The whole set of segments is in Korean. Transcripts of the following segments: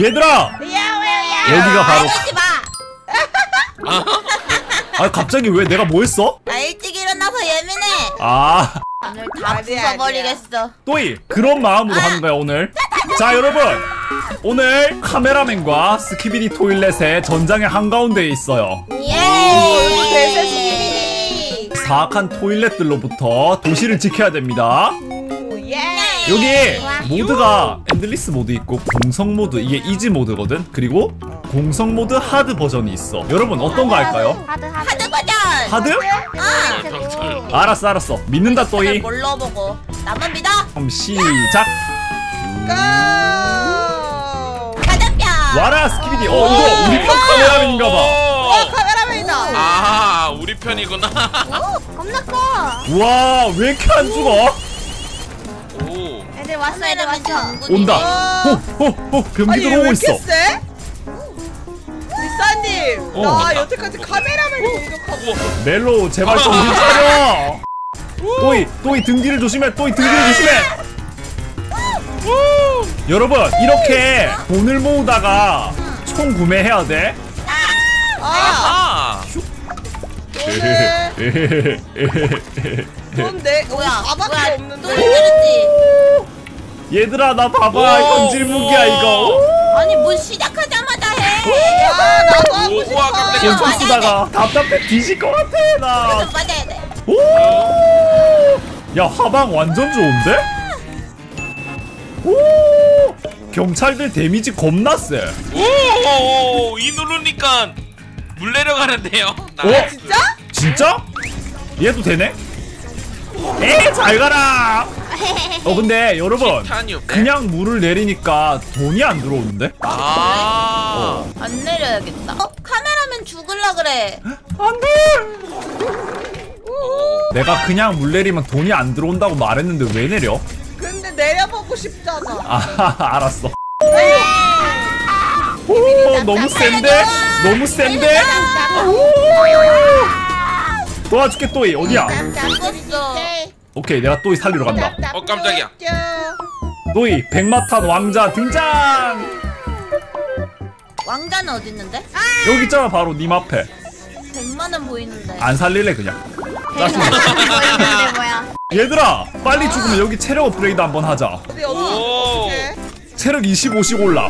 얘들아! 여기가 바로. 아 갑자기 왜 내가 뭐 했어? 나 일찍 일어나서 예민해. 아. 오늘 다 부숴버리겠어. 또이 그런 마음으로 하는 거야 오늘. 자 여러분 오늘 카메라맨과 스키비디 토일렛의 전장의 한가운데에 있어요. 예. 사악한 토일렛들로부터 도시를 지켜야 됩니다. 여기 모드가 엔들리스 모드 있고 공성 모드, 이게 이지 모드거든? 그리고 공성 모드 하드 버전이 있어. 여러분 어떤 거 할까요? 하드 버전! 하드? 응! 어. 알았어 알았어 믿는다 또이. 몰라 보고 나만 믿어! 그럼 시작! 고! 가자뿅! 와라 스키비디! 어 이거 우리 편 카메라맨인가봐. 와 카메라맨이다! 아 우리 편이구나. 오 겁나 커! 우와 왜 이렇게 안 죽어? 왔어, 애들 왔어. 온다. 호호호 변기 들어오고 있어. 리사님, 나 여태까지 카메라맨을 공격하고. 멜로 제발 좀 차려. 또이 등 뒤를 조심해. 또이 등 뒤를 조심해. 여러분 이렇게 돈을 모으다가 총 구매해야 돼. 아. 뭔데? 뭐야? 아밖에 없는데. 얘들아 나 봐봐 이건 질문기야 이거. 아니 뭐 시작하자마자 해. 야 나도 하고 싶어. 연속 쓰다가 답답해 뒤질 것 같아 나. 맞아야 돼. 오. 야 화방 완전 좋은데? 오. 경찰들 데미지 겁나 쎄. 오. 이 누르니까 물 내려가는데요. 어? 진짜? 진짜? 얘도 되네? 에이 잘 가라. 어 근데 여러분 그냥 물을 내리니까 돈이 안 들어오는데? 아 안 내려야겠다. 어? 카메라맨 죽을라 그래. 안돼. 내가 그냥 물 내리면 돈이 안 들어온다고 말했는데 왜 내려? 근데 내려보고 싶잖아. 아 알았어. 오 너무 센데? 너무 센데? 도와줄게 또이. 어디야? 오케이 내가 또이 살리러 간다. 어 깜짝이야. 또이 백마탄 왕자 등장. 왕자는 어디 있는데? 여기 있잖아 바로 님 앞에. 100만원 보이는데. 안 살릴래 그냥. 100만원 보이는데 뭐야? 얘들아 빨리 죽으면 여기 체력 업그레이드 한번 하자. 어디 어떻게? 체력 25씩 올라.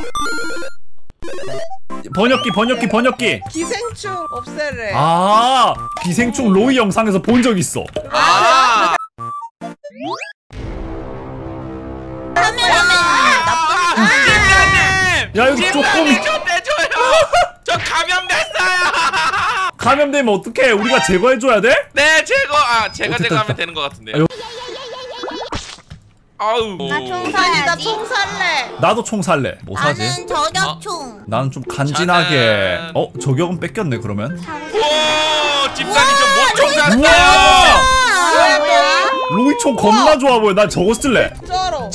번역기 기생충 없애래. 아 기생충 로이 영상에서 본 적 있어. 아 카메라맨 나쁜 G-Man. 야 여기 조금 내줘요. 저 감염됐어요. 감염되면 어떡해? 우리가 제거해줘야 돼? 네 제거. 아 제가 제거하면 되는 것 같은데요. 아우 나 총 사야지. 나 총 살래. 나도 총 살래. 뭐 사지? 나는 저격총. 나는 좀 간지나게. 어? 저격은 뺏겼네 그러면? 오 집사님 저 뭔 총 샀어요? 로이 총 겁나 좋아 보여. 난 저거 쓸래. 진짜로.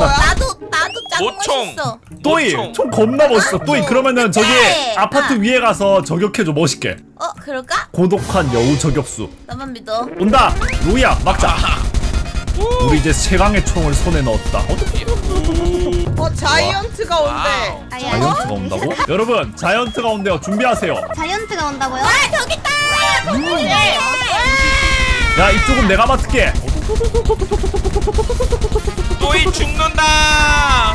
나도 짜증 멋있어. 또이 총 겁나 멋있어. 또이 그러면은 저기 아파트 위에 가서 저격해줘 멋있게. 어 그럴까? 고독한 여우 저격수. 나만 믿어. 온다 로이야 막자. 우리 이제 최강의 총을 손에 넣었다. 어 자이언트가 온대. 자이언트가 온다고? 여러분 자이언트가 온대요. 준비하세요. 자이언트가 온다고요? 와 저기 있다. 야 이쪽은 내가 맡을게. 또이 죽는다.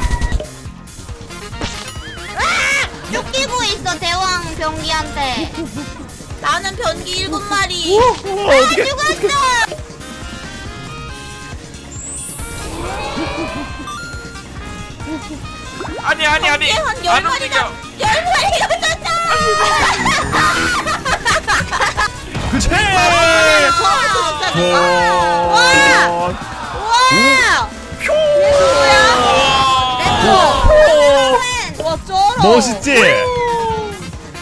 쫓기고 있어 대왕 변기한테. 나는 변기 7마리. 아 죽었어. 아니 안 움직여. 10마리가 쫓아. 그치! 와 멋있지?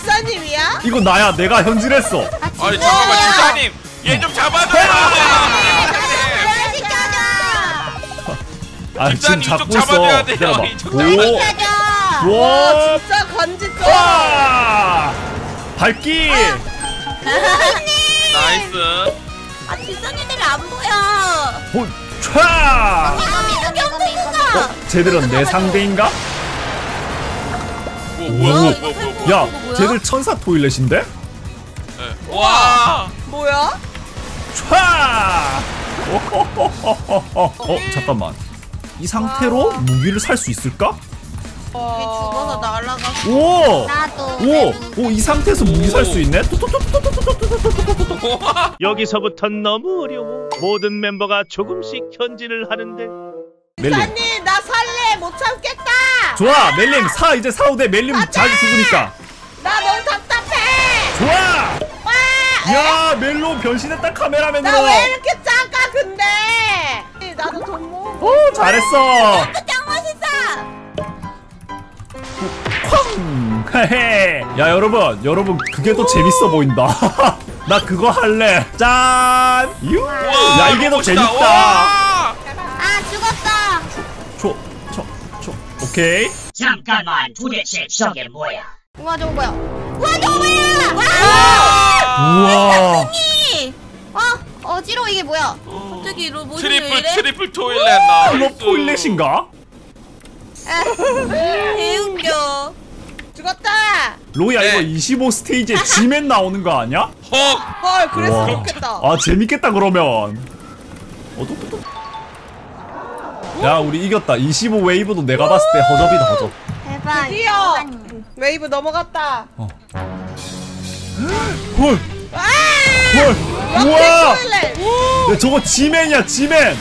사님이야? 이거 나야. 내가 현질했어. 아니 잠깐만 사님 얘 좀 잡아줘. 아 지금 잡고 있어. 내가 와 진짜 간지다. 밝기. 나이스. 아, 뒷선이들이 안 보여. 촤! 쟤들은 내 상대인가? 뭐야? 야, 쟤들 천사 토일렛인데? 와! 뭐야? 촤! 어, 잠깐만. 이 상태로 무기를 살 수 있을까? 죽어서 날아가서. 오! 오! 오, 이 상태에서 무기 살 수 있네? 여기서부터 너무 어려워. 모든 멤버가 조금씩 현질을 하는데. 멜림. 사님, 나 살래. 못 참겠다. 좋아, 멜림. 사, 이제 사도 돼. 멜림 자기 죽으니까. 나 너무 답답해. 좋아! 야, 멜로 변신했다. 카메라맨으로. 나 왜 이렇게 작아 근데? 나도 돈 모으고. 오, 잘했어. 짱 멋있어. 쾅. 야, 여러분 그게 더 재밌어 보인다. 나 그거 할래. 짠. 유. 야, 이게 더 재밌다. 아, 죽었어. 초. 오케이. 잠깐만, 도대체 저게 뭐야? 우와, 저거 뭐야? 우와, 저거 뭐야? 우와. 어, 어지러워. 이게 뭐야? 갑자기 로봇이 왜 이래? 트리플 토일렛 나. 로봇 토일렛인가? 개운겨. 죽었다. 로야, 네. 이거 25스테이지에 G-Man 나오는 거 아니야? 헐, 그래서 재밌겠다. 아, 재밌겠다 그러면. 또. 야, 우리 이겼다. 25 웨이브도 내가 봤을 때 허접이다, 허접. 대박. 드디어 웨이브 넘어갔다. 헐! 헐! 우와! 야, 저거 G-Man이야, G-Man!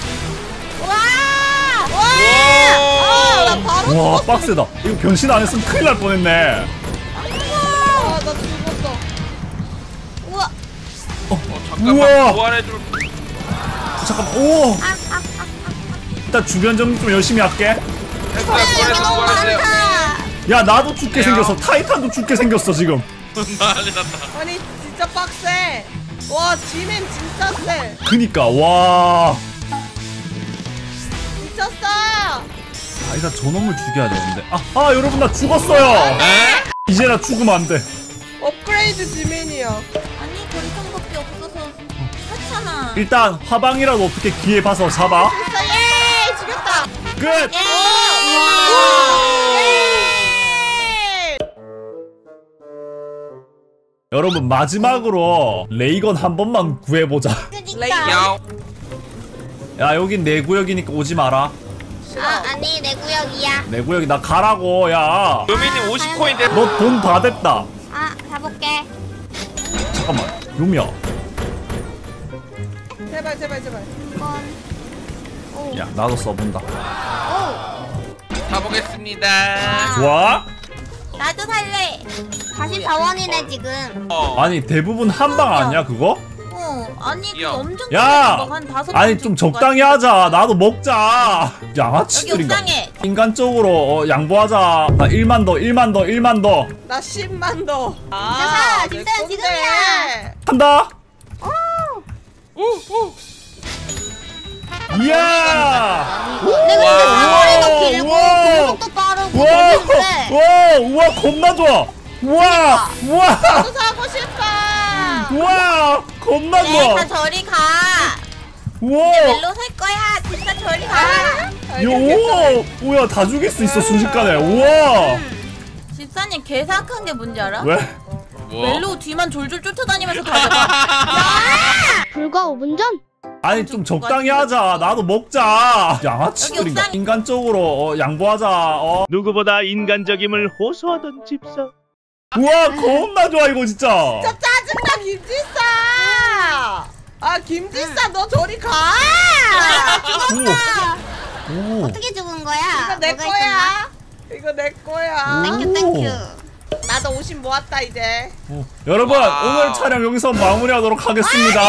와, 빡세다. 이거 변신 안 했으면 큰일 날 뻔했네. 와, 나도 죽었어. 우와! 잠깐만, 보완해줄. 잠깐만, 오! 일단 주변 정리 좀 열심히 할게. 야, 나도 죽게 생겼어. 타이탄도 죽게 생겼어, 지금. 난리났다. 아니, 진짜 빡세. 와, G-Man 진짜 세. 그니까, 와. 미쳤어. 아, 일단 저놈을 죽여야 되는데. 아, 여러분, 나 죽었어요. 이제 나 죽으면 안 돼. 업그레이드 G-Man이야. 아니, 권총밖에 없어서 하찮아. 일단 화방이라도 어떻게 기회 봐서 잡아. 예, 죽였다. 끝. 여러분, 마지막으로 레이건 한 번만 구해보자. 레이건. 야, 여긴 내 구역이니까 오지 마라. 아, 아니, 내 구역이야. 내 구역이. 나 가라고. 야, 요미님 50코인 됐다. 너 돈 다 됐다. 아, 가볼게. 잠깐만, 요미야. 제발. 야, 나도 써본다. 가보겠습니다. 좋아. 나도 살래. 44원이네 지금. 아니, 대부분 한방 아니야 그거? 아니, 그 엄청 한 5방. 아니, 좀 적당히 하자. 나도 먹자. 양아치들인가? 인간적으로 양보하자. 나 1만 더. 나 10만 더. 아, 진짜 지금이야. 간다. 오. 이야! 우와, 겁나 좋아! 우와! 나도 사고 싶어! 우와! 겁나 좋아! 다 저리 가! 우와! 멜로 살 거야! 진짜 저리 가! 요! 뭐야, 다 죽일 수 있어, 순식간에! 우와! 집사님, 개 사악한 게 뭔지 알아? 왜? 멜로 뒤만 졸졸 쫓아다니면서 가져가! 불과 5분 전? 아니, 좀 적당히 하자. 나도 먹자. 양아치들인가? 인간적으로 양보하자. 누구보다 인간적임을 호소하던 집사. 우와, 겁나 좋아 이거 진짜. 진짜 짜증나, 김집사. 아, 김집사, 너 저리 가. 죽었다. 어떻게 죽은 거야? 이거 내 거야. 땡큐 땡큐. 나도 50 모았다 이제. 여러분, 오늘 촬영 여기서 마무리하도록 하겠습니다.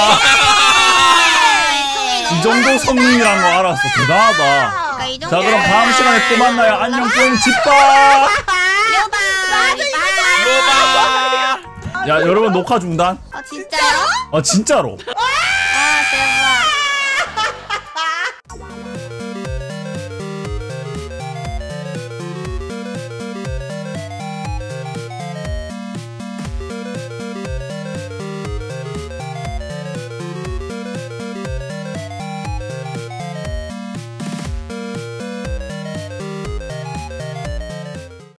이 정도 성능이란 거 알았어. 대단하다. 그러니까 자, 그럼 다음 시간에 또 만나요. 안녕, 뿅, 집밥. 야, 여러분, 녹화 중단. 진짜요? 진짜로.